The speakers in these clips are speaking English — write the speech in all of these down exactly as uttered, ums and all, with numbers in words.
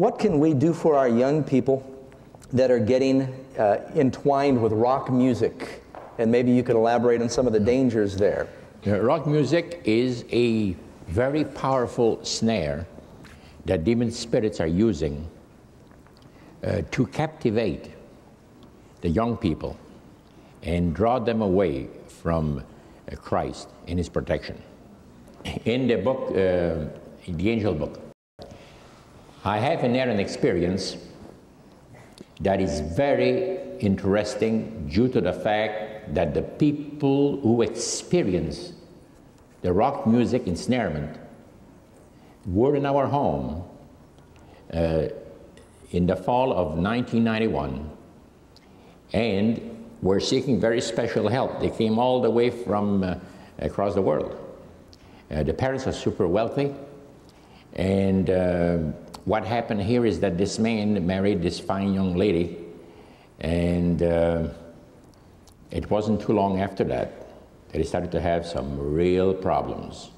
what can we do for our young people that are getting uh, entwined with rock music? And maybe you could elaborate on some of the dangers there. Yeah, rock music is a very powerful snare that demon spirits are using uh, to captivate the young people and draw them away from uh, Christ and his protection. In the book, uh, in the Angel book, I have in there an experience that is very interesting due to the fact that the people who experience the rock music ensnarement were in our home uh, in the fall of nineteen ninety-one and were seeking very special help. They came all the way from uh, across the world. Uh, the parents are super wealthy, and uh, what happened here is that this man married this fine young lady, and uh, it wasn't too long after that that he started to have some real problems.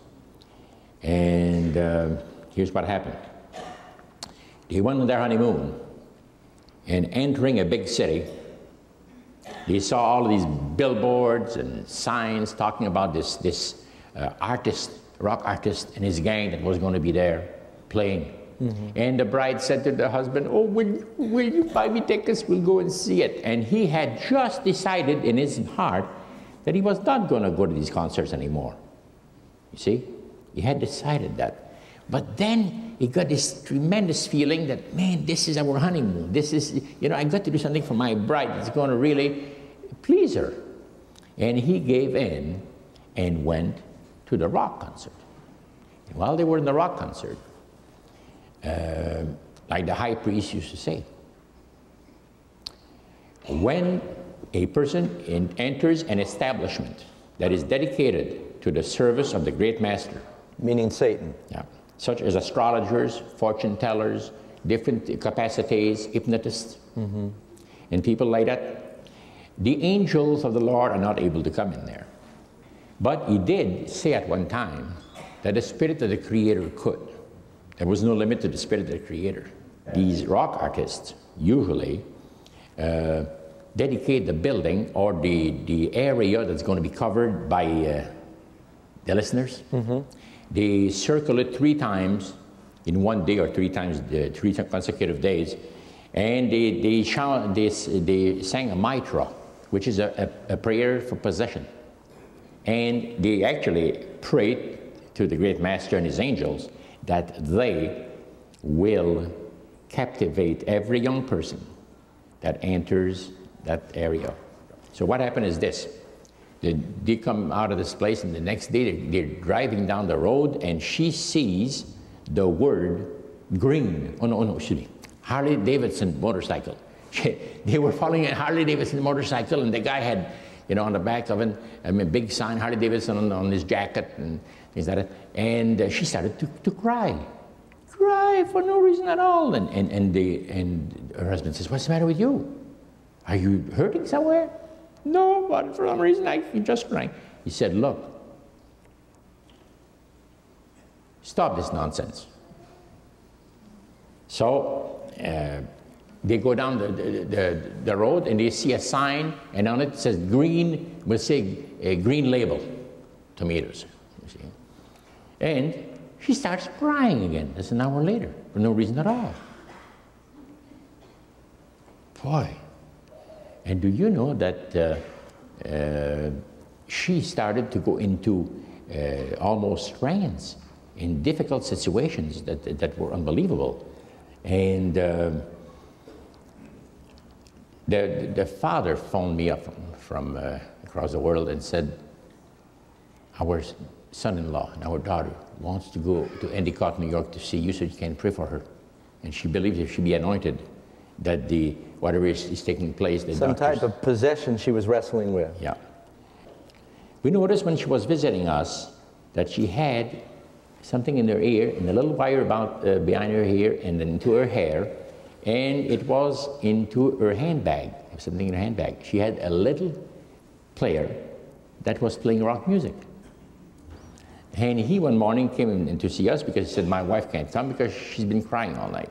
And uh, here's what happened. They went on their honeymoon, and entering a big city, they saw all of these billboards and signs talking about this, this uh, artist, rock artist and his gang that was going to be there playing. Mm-hmm. And the bride said to the husband, oh, will, will you buy me tickets? We'll go and see it. And he had just decided in his heart that he was not going to go to these concerts anymore. You see? He had decided that. But then he got this tremendous feeling that, man, this is our honeymoon. This is, you know, I got to do something for my bride that's going to really please her. And he gave in and went to the rock concert. And while they were in the rock concert, Uh, like the high priest used to say, when a person in, enters an establishment that is dedicated to the service of the great master, meaning Satan, yeah, such as astrologers, fortune tellers, different capacities, hypnotists, mm-hmm. and people like that, the angels of the Lord are not able to come in there. But he did say at one time that the spirit of the Creator could. There was no limit to the spirit of the Creator. These rock artists usually uh, dedicate the building or the, the area that's going to be covered by uh, the listeners. Mm-hmm. They circle it three times in one day or three times, uh, three consecutive days. And they, they, shout, they, they sang a mitra, which is a, a, a prayer for possession. And they actually prayed to the great master and his angels that they will captivate every young person that enters that area. So what happened is this. They, they come out of this place, and the next day they're, they're driving down the road, and she sees the word green. Oh, no, no, excuse me. Harley-Davidson motorcycle. They were following a Harley-Davidson motorcycle, and the guy had, you know, on the back of an, I mean, a big sign, Harley-Davidson on, on his jacket, and things like that. And uh, she started to, to cry, cry for no reason at all. And, and, and, the, and her husband says, what's the matter with you? Are you hurting somewhere? No, but for some reason, I'm just crying. He said, look, stop this nonsense. So uh, they go down the, the, the, the road, and they see a sign, and on it says green, we'll say a green label, tomatoes. You see? And she starts crying again. That's an hour later, for no reason at all. Boy. And do you know that uh, uh, she started to go into uh, almost trance in difficult situations that, that were unbelievable. And uh, the, the father phoned me up from, from uh, across the world and said, our son-in-law and our daughter wants to go to Endicott, New York to see you, so you can pray for her. And she believes if she be anointed, that the whatever is, is taking place, the some doctors, type of possession she was wrestling with. Yeah. We noticed when she was visiting us that she had something in her ear, in a little wire about uh, behind her ear and then into her hair, and it was into her handbag, something in her handbag. She had a little player that was playing rock music. And he one morning came in to see us because he said, my wife can't come because she's been crying all night.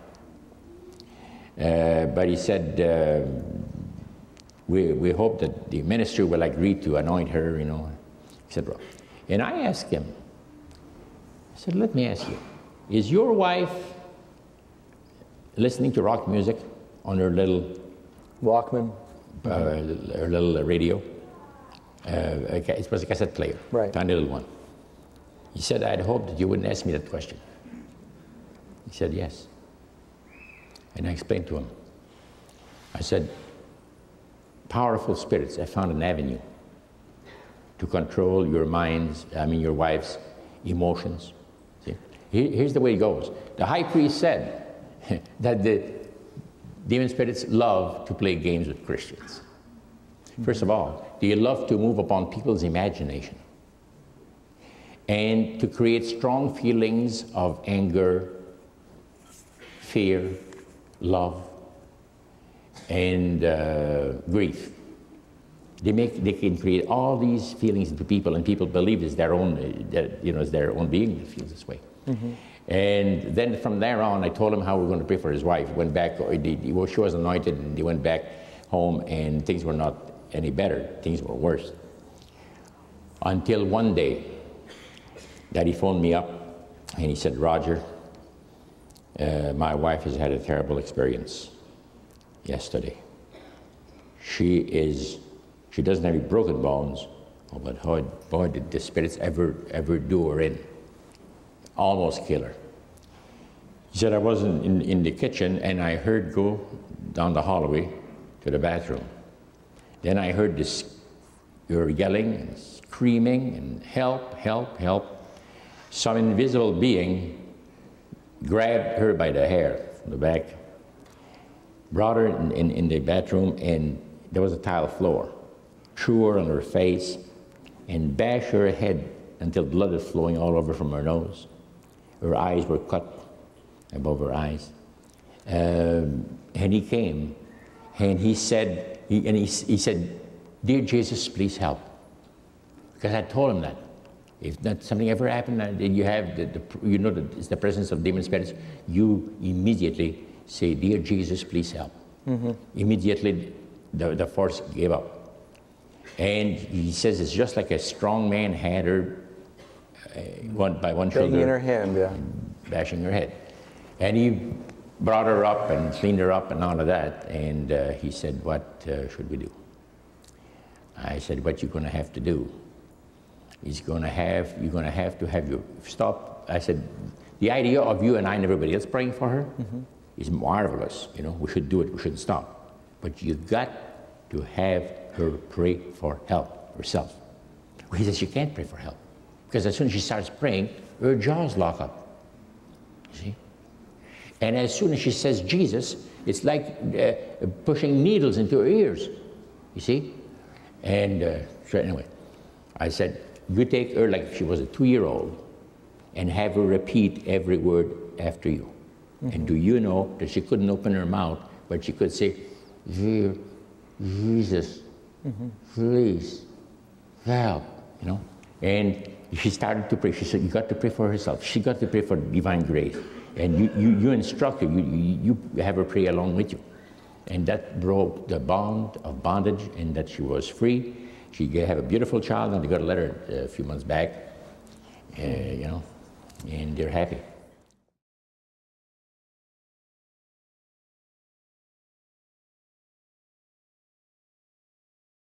Uh, but he said, uh, we, we hope that the ministry will agree to anoint her, you know, et cetera. And I asked him, I said, let me ask you, is your wife listening to rock music on her little Walkman? Uh, her little radio? Uh, it was a cassette player, right. Tiny little one. He said, I'd hoped that you wouldn't ask me that question. He said, yes. And I explained to him. I said, powerful spirits have found an avenue to control your mind's, I mean your wife's emotions. See? Here's the way it goes. The high priest said that the demon spirits love to play games with Christians. First of all, they love to move upon people's imagination and to create strong feelings of anger, fear, love, and uh, grief. They make, they can create all these feelings into people, and people believe it's their own, that, you know, it's their own being that feels this way. Mm-hmm. And then from there on, I told him how we were going to pray for his wife. Went back, she was anointed, and they went back home, and things were not any better. Things were worse. Until one day, Daddy phoned me up, and he said, Roger, uh, my wife has had a terrible experience yesterday. She is... She doesn't have any broken bones, oh, but how, boy, did the spirits ever, ever do her in. Almost kill her. He said, I wasn't in, in the kitchen, and I heard go down the hallway to the bathroom. Then I heard this, you were yelling and screaming and help, help, help. Some invisible being grabbed her by the hair from the back, brought her in, in, in the bathroom, and there was a tile floor. Threw her on her face and bashed her head until blood was flowing all over from her nose. Her eyes were cut above her eyes. Um, and he came and he said, he, and he, he said, dear Jesus, please help. Because I told him that. If that something ever happened and you have, the, the, you know that it's the presence of demon spirits, you immediately say, dear Jesus, please help. Mm-hmm. Immediately the, the force gave up. And he says it's just like a strong man had her uh, one, by one shoulder. Banging her hand, yeah. Bashing her head. And he brought her up and cleaned her up and all of that. And uh, he said, what uh, should we do? I said, what you're going to have to do is going to have, you're going to have to have your, stop. I said, the idea of you and I and everybody else praying for her mm-hmm. is marvelous. You know, we should do it. We shouldn't stop. But you've got to have her pray for help herself. He says, you can't pray for help because as soon as she starts praying, her jaws lock up, you see? And as soon as she says Jesus, it's like uh, pushing needles into her ears, you see? And uh, so anyway, I said, you take her like if she was a two-year-old and have her repeat every word after you. Mm-hmm. And do you know that she couldn't open her mouth, but she could say, dear Jesus, mm-hmm. please, help, you know. And she started to pray. She said, you got to pray for herself. She got to pray for divine grace. And you, you, you instruct her. You, you have her pray along with you. And that broke the bond of bondage and that she was free. She had a beautiful child, and they got a letter a few months back, uh, you know, and they're happy.